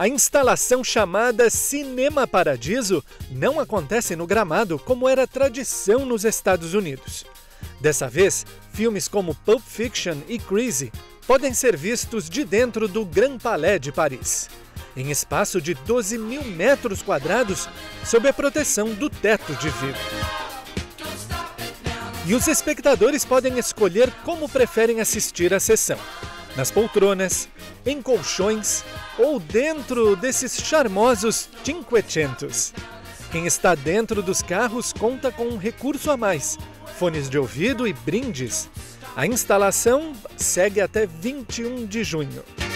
A instalação chamada Cinema Paradiso não acontece no gramado como era tradição nos Estados Unidos. Dessa vez, filmes como Pulp Fiction e Grease podem ser vistos de dentro do Grand Palais de Paris, em espaço de 12 mil metros quadrados, sob a proteção do teto de vidro. E os espectadores podem escolher como preferem assistir a sessão, nas poltronas, em colchões ou dentro desses charmosos cinquecentos. Quem está dentro dos carros conta com um recurso a mais, fones de ouvido e brindes. A instalação segue até 21 de junho.